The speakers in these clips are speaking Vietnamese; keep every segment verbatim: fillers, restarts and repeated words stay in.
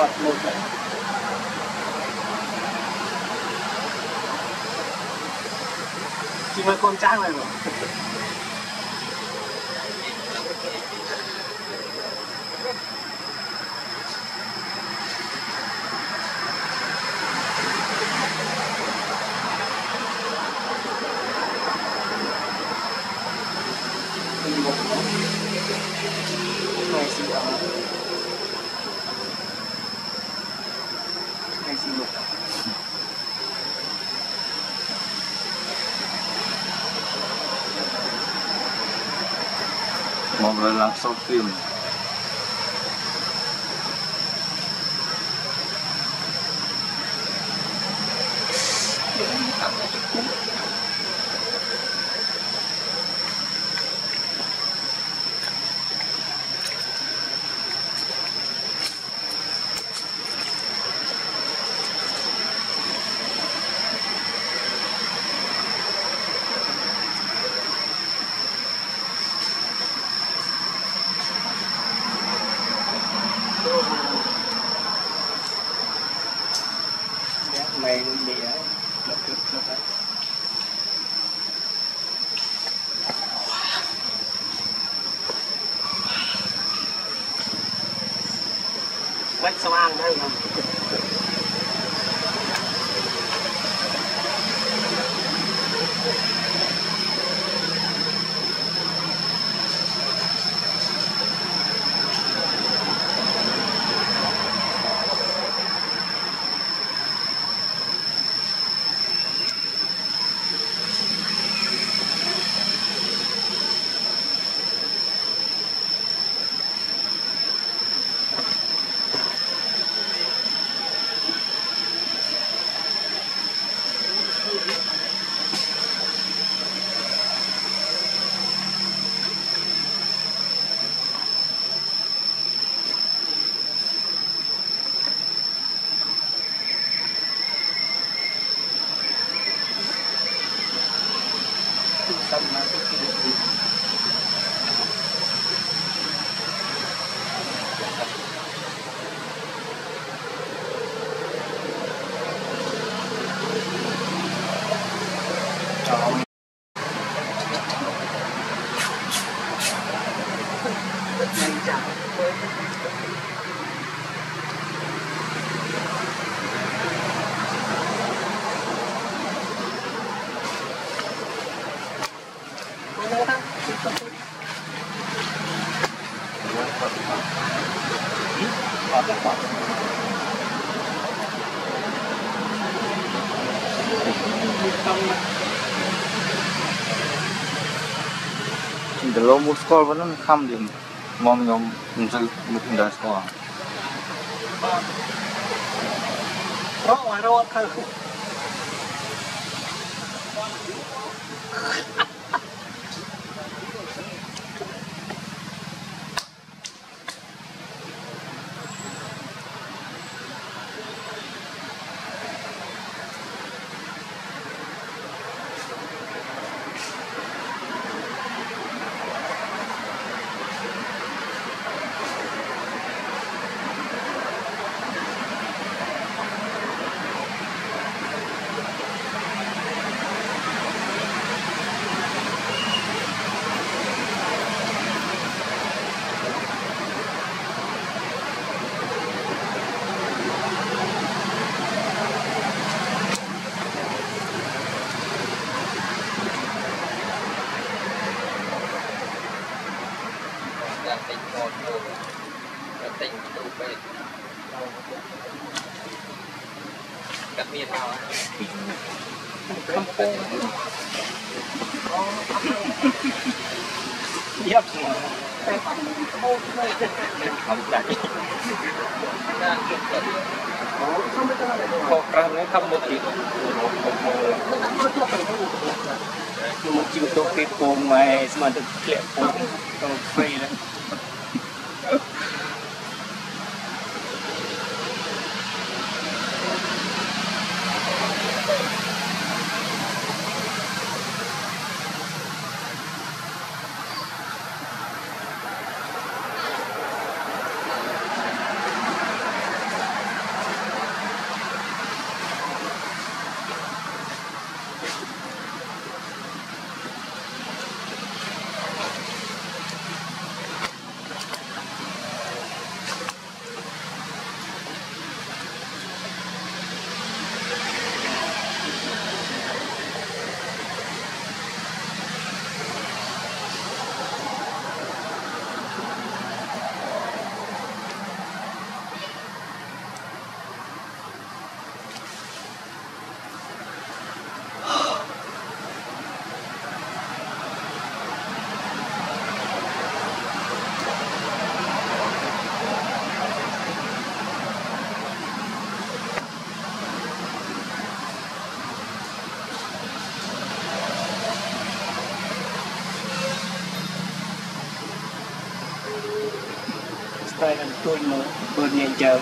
loạt một lần. Chỉ mới con trang này rồi. Một lần làm xong phim mày đi á, đập cực nó phải. Quét xong ăn đấy không? Hãy subscribe cho kênh Ghiền Mì Gõ để không bỏ lỡ những video hấp dẫn. The low most score vẫn không khăm điểm mong nhóm mình sẽ một đợt score. Rõ ngoài rõ thôi. Yep. Hãy subscribe cho kênh Ghiền Mì Gõ để không bỏ lỡ phải làm tôi một bên nhà chờ.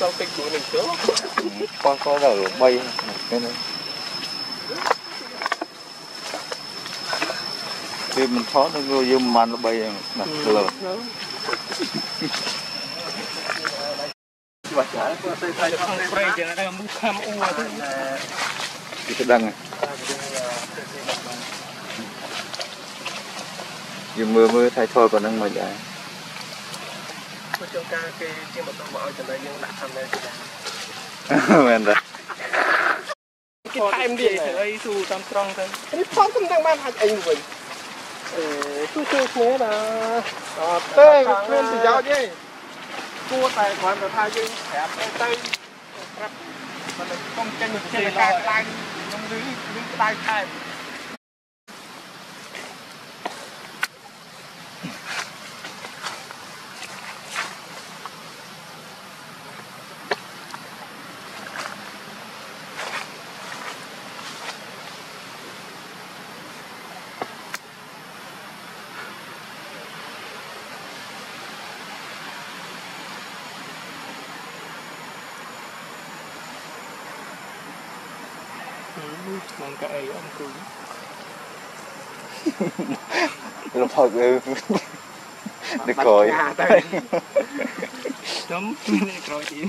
Sao cái cúi mình trước con có vào bay cái này thì mình thoát nó vô dùm mà nó bay nè lờ cái đăng này dù mưa mưa thay thôi còn đang mày dài trong ca cái chiếc một con bò cho nên nhưng đặt thầm lên mình rồi cái time đi ấy su tam trong thôi cái phong cũng đang mang hạt anh vậy su su thế là tê lên từ gió chứ cua tài khoản là thay chứ hẹp tê mà là không tranh được chơi cái tay trong dưới dưới tay thay còn cái ấy ông cứ nó thôi cứ để coi chấm để coi đi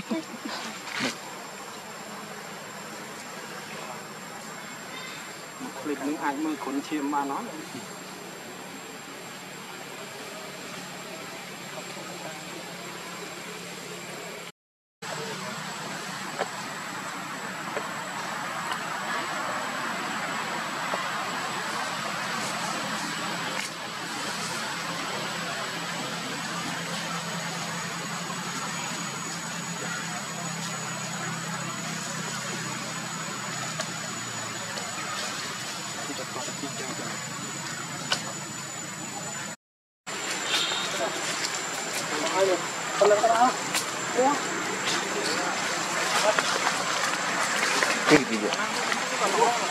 clip những ảnh mưa cuốn chim mà nói Thank you.